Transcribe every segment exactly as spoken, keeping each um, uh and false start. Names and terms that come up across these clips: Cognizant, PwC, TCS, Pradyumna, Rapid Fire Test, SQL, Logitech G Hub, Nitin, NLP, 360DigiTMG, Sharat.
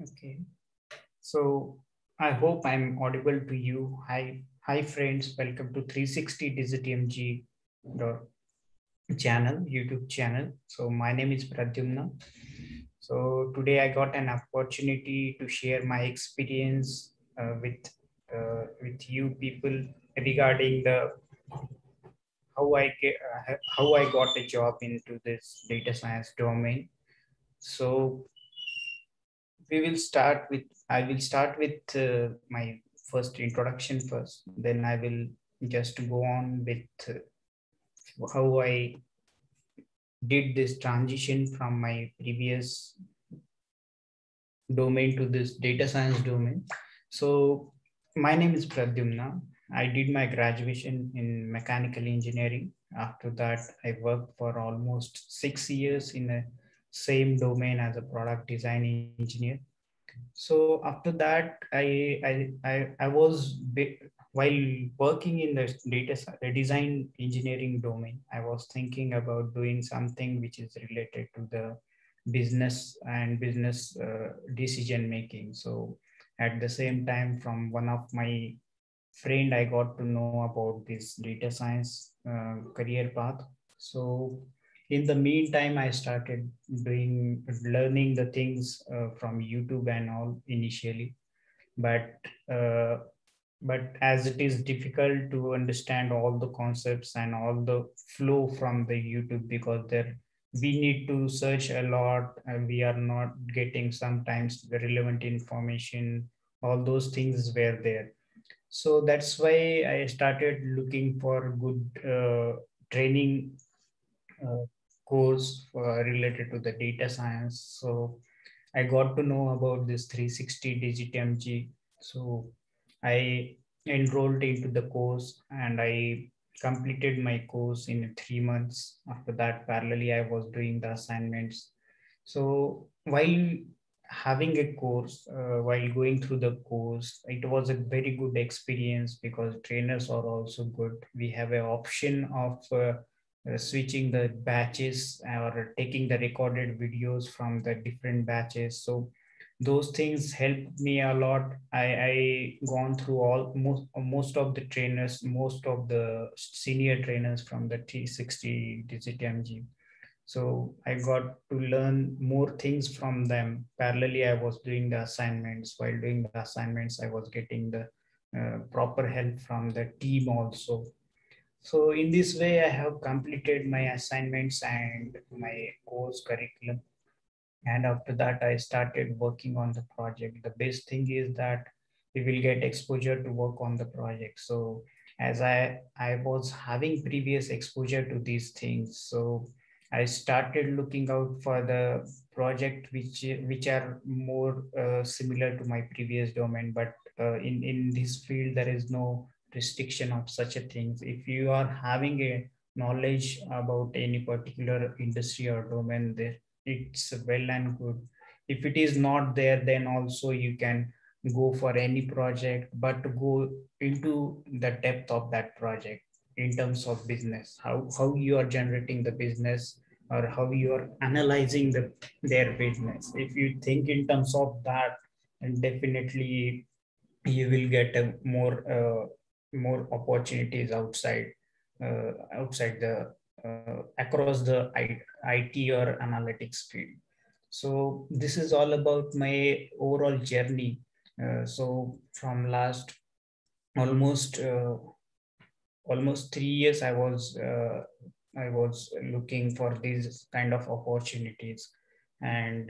Okay, so I hope I'm audible to you. Hi, hi friends, welcome to three sixty DigiTMG channel, YouTube channel. So my name is Pradyumna. So today I got an opportunity to share my experience uh, with uh, with you people regarding the how I get uh, how I got a job into this data science domain. So we will start with, I will start with uh, my first introduction first, then I will just go on with uh, how I did this transition from my previous domain to this data science domain. So my name is Pradyumna. I did my graduation in mechanical engineering. After that, I worked for almost six years in a same domain as a product design engineer. So after that, I I I, I was while working in the data the design engineering domain, I was thinking about doing something which is related to the business and business uh, decision making. So at the same time, from one of my friend, I got to know about this data science uh, career path. So in the meantime, I started doing learning the things uh, from YouTube and all initially, but uh, but as it is difficult to understand all the concepts and all the flow from the YouTube, because there we need to search a lot and we are not getting sometimes the relevant information. All those things were there, so that's why I started looking for good uh, training Uh, course uh, related to the data science. So I got to know about this three sixty DigiTMG. So I enrolled into the course and I completed my course in three months. After that, parallelly, I was doing the assignments. So while having a course, uh, while going through the course, it was a very good experience because trainers are also good. We have an option of uh, Uh, switching the batches or taking the recorded videos from the different batches. So those things helped me a lot. I, I gone through all most, most of the trainers, most of the senior trainers from the three sixty DigiTMG. So I got to learn more things from them. Parallelly, I was doing the assignments. While doing the assignments, I was getting the uh, proper help from the team also. So in this way, I have completed my assignments and my course curriculum. And after that, I started working on the project. The best thing is that we will get exposure to work on the project. So as I, I was having previous exposure to these things, so I started looking out for the project which, which are more uh, similar to my previous domain. But uh, in, in this field, there is no restriction of such a things. If you are having a knowledge about any particular industry or domain, there it's well and good. If it is not there, then also you can go for any project, but to go into the depth of that project in terms of business, how, how you are generating the business or how you are analyzing the, their business. If you think in terms of that, then definitely you will get a more uh, more opportunities outside uh, outside the uh, across the I T or analytics field. So this is all about my overall journey. Uh, so from last almost uh, almost three years, I was uh, I was looking for these kind of opportunities, and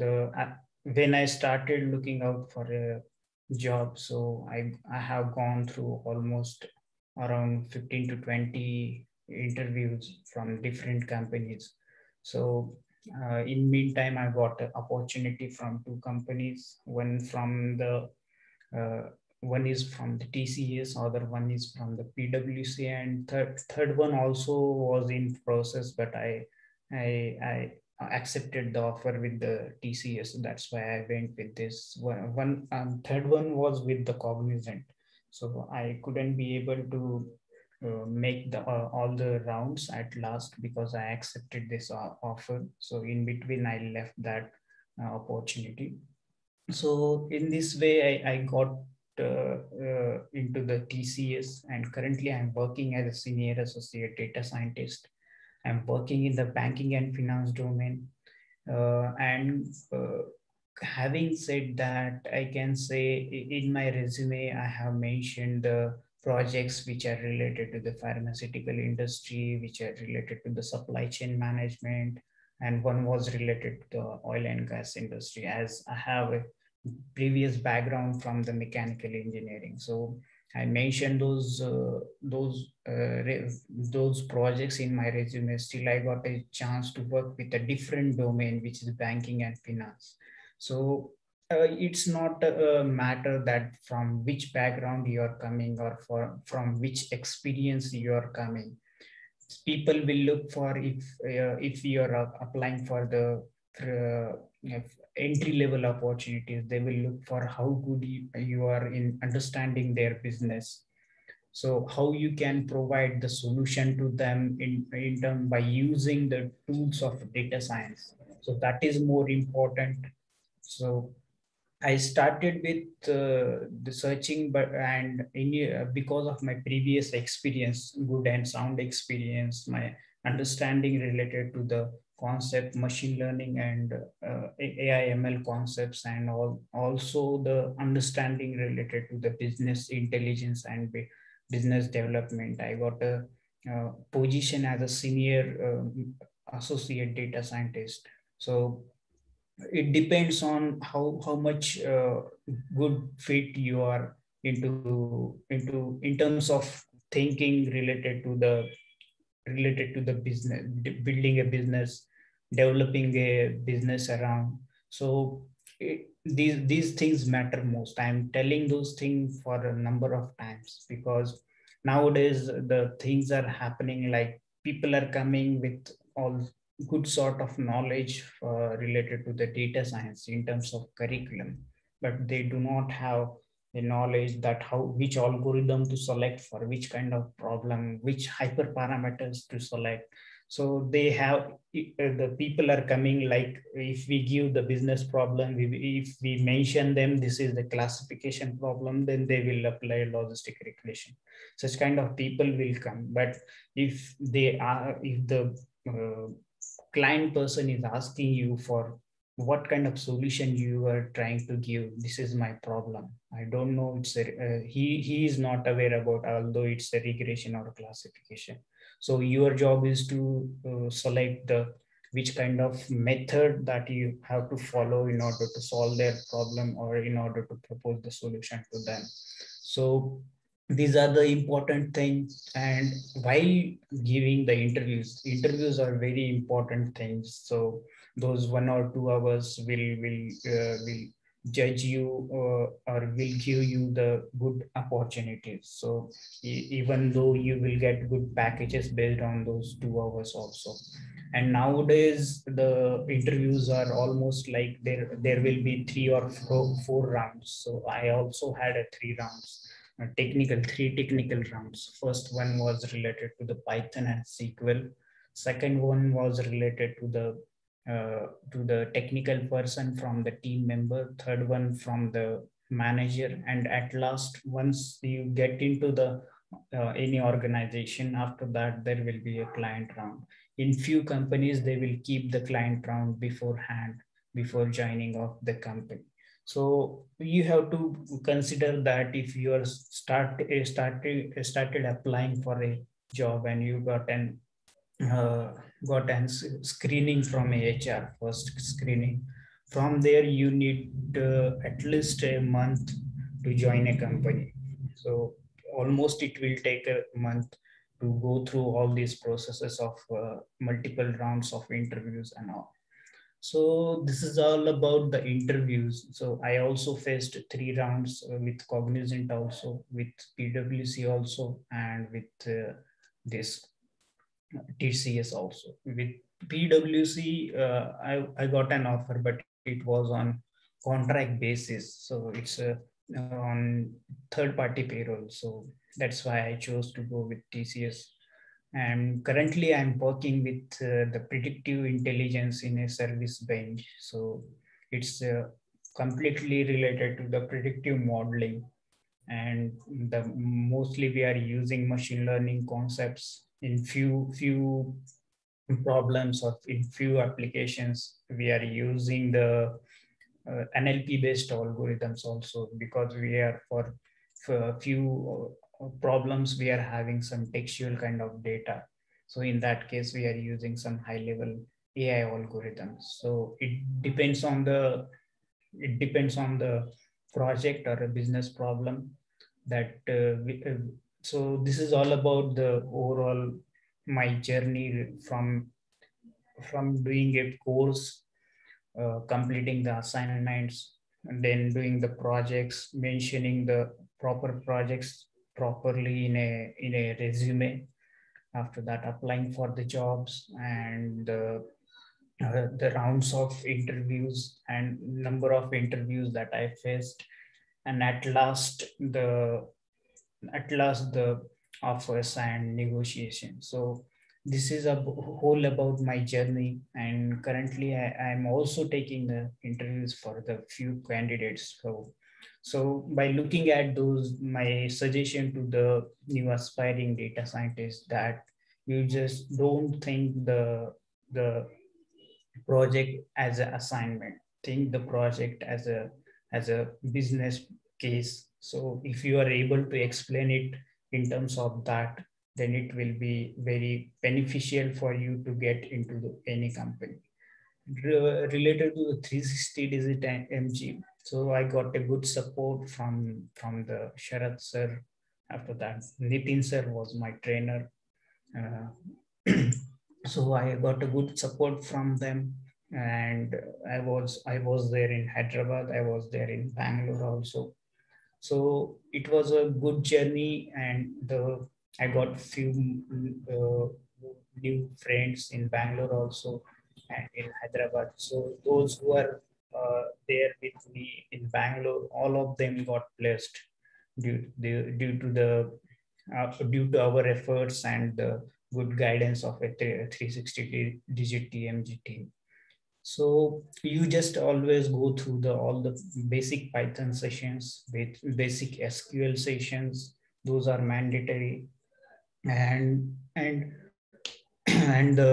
the uh, when I started looking out for a job, so I, I have gone through almost around fifteen to twenty interviews from different companies. So uh, in meantime, I got an opportunity from two companies. One from the uh, one is from the T C S, other one is from the P W C, and third third one also was in process, but I I I accepted the offer with the T C S. So that's why I went with this one. One um, third one was with the Cognizant. So I couldn't be able to uh, make the uh, all the rounds at last because I accepted this offer. So in between, I left that uh, opportunity. So in this way, I, I got uh, uh, into the T C S, and currently I'm working as a senior associate data scientist. I'm working in the banking and finance domain. Uh, and uh, having said that, I can say in my resume, I have mentioned the projects which are related to the pharmaceutical industry, which are related to the supply chain management, and one was related to the oil and gas industry, as I have a previous background from the mechanical engineering. So I mentioned those uh, those uh, those projects in my resume. Still, I got a chance to work with a different domain, which is banking and finance. So uh, it's not a matter that from which background you are coming or for, from which experience you are coming. People will look for if uh, if you are applying for the uh, entry level opportunities, they will look for how good you, you are in understanding their business. So how you can provide the solution to them in, in term by using the tools of data science. So that is more important. So I started with uh, the searching, but and in, uh, because of my previous experience, good and sound experience, my understanding related to the concept, machine learning and uh, A I M L concepts, and all, also the understanding related to the business intelligence and business development. I got a uh, position as a senior um, associate data scientist. So it depends on how how much uh, good fit you are into into in terms of thinking related to the related to the business, building a business, developing a business around. So it, these these things matter most. I'm telling those things for a number of times, because nowadays the things are happening, like people are coming with all good sort of knowledge uh, related to the data science in terms of curriculum, but they do not have the knowledge that how which algorithm to select for which kind of problem, which hyperparameters to select. So they have the people are coming like, if we give the business problem, we, if we mention them, this is the classification problem, then they will apply logistic regression. Such kind of people will come. But if they are, if the uh, client person is asking you for what kind of solution you are trying to give, this is my problem, I don't know, it's a, uh, he he is not aware about, although it's a regression or classification. So your job is to uh, select the which kind of method that you have to follow in order to solve their problem or in order to propose the solution to them. So these are the important things. And while giving the interviews, interviews are very important things. So those one or two hours will will uh, will judge you uh, or will give you the good opportunities. So e even though you will get good packages based on those two hours also. And nowadays the interviews are almost like there there will be three or four, four rounds. So I also had a three rounds. Technical three technical rounds. First one was related to the Python and S Q L. Second one was related to the uh, to the technical person from the team member. Third one from the manager. And at last, once you get into the uh, any organization, after that there will be a client round. In few companies, they will keep the client round beforehand before joining of the company. So you have to consider that if you are start started started applying for a job and you got an uh, got an screening from H R, first screening. From there you need uh, at least a month to join a company. So almost it will take a month to go through all these processes of uh, multiple rounds of interviews and all. So this is all about the interviews. So I also faced three rounds with Cognizant also, with P W C also, and with uh, this T C S also. With P W C, uh, I, I got an offer, but it was on contract basis. So it's uh, on third party payroll. So that's why I chose to go with T C S. And currently I'm working with uh, the predictive intelligence in a service bench. So it's uh, completely related to the predictive modeling. And the mostly we are using machine learning concepts in few few problems or in few applications. We are using the uh, N L P based algorithms also, because we are for, for a few problems we are having some textual kind of data. So in that case, we are using some high level A I algorithms. So it depends on the it depends on the project or a business problem that uh, we, uh, so this is all about the overall my journey from from doing a course, uh, completing the assignments, and then doing the projects, mentioning the proper projects properly in a in a resume. After that, applying for the jobs and uh, Uh, the rounds of interviews and number of interviews that I faced, and at last the at last the offers and negotiation. So this is a whole about my journey, and currently I am also taking the interviews for the few candidates. So so by looking at those, my suggestion to the new aspiring data scientists that you just don't think the the project as an assignment, think the project as a as a business case. So if you are able to explain it in terms of that, then it will be very beneficial for you to get into the, any company. Re- related to the three sixty DigiTMG, so I got a good support from from the Sharat sir. After that, Nitin sir was my trainer. Uh, So I got a good support from them, and I was I was there in Hyderabad. I was there in Bangalore also. So it was a good journey, and the I got few uh, new friends in Bangalore also, and in Hyderabad. So those who are uh, there with me in Bangalore, all of them got blessed due due, due to the uh, due to our efforts and the good guidance of a three sixty digit T M G team. So you just always go through the all the basic Python sessions, basic S Q L sessions. Those are mandatory, and and and the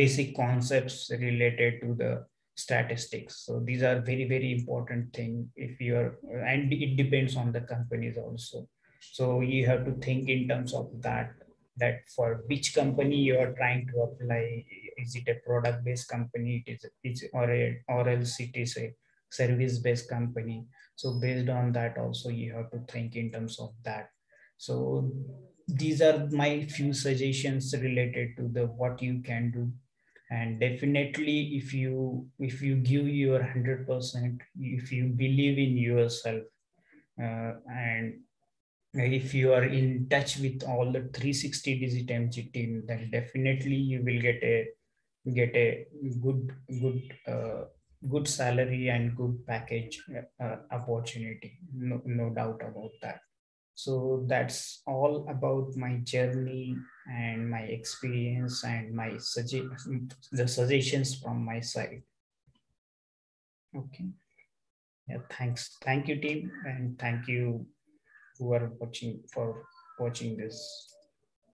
basic concepts related to the statistics. So these are very very important thing if you are, and it depends on the companies also. So you have to think in terms of that. That for which company you are trying to apply, is it a product-based company, it is, it's or a, or else it is a service-based company. So based on that also you have to think in terms of that. So these are my few suggestions related to the what you can do, and definitely if you if you give your one hundred percent, if you believe in yourself, uh, and if you are in touch with all the three sixty digit M G team, then definitely you will get a get a good good uh, good salary and good package uh, opportunity. No, no doubt about that. So that's all about my journey and my experience and my suggestions, the suggestions from my side. Okay. Yeah. Thanks. Thank you, team, and thank you who are watching for watching this.